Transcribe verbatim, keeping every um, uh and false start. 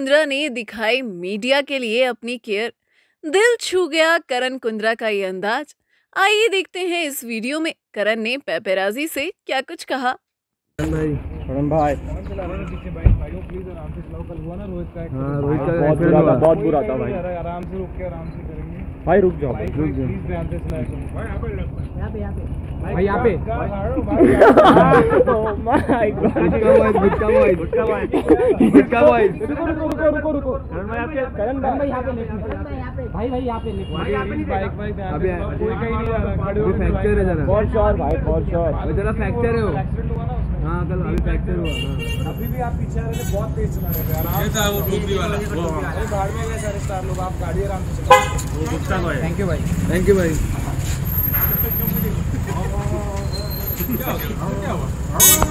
कुंद्रा ने दिखाई मीडिया के लिए अपनी केयर, दिल छू गया करण कुंद्रा का ये अंदाज। आइए देखते हैं इस वीडियो में करण ने पेपेराजी से क्या कुछ कहा। भाई बहुत बुरा था भाई, आराम से रुक के आराम से करेंगे भाई, रुक जाओ रुक जाओ भाई, यहाँ पे भाई भाई यहाँ पे फ्रैक्चर है वो। हाँ कल अभी फ्रैक्चर हुआ ना, अभी भी आप पीछे आ रहे थे, बहुत तेज चला रहे थे आराम से। वो डूबी वाला वो अरे भाड़ में गए सारे स्टार लोग, आप गाड़ी आराम से चलाओ। वो गुप्ता भाई थैंक यू भाई थैंक यू भाई।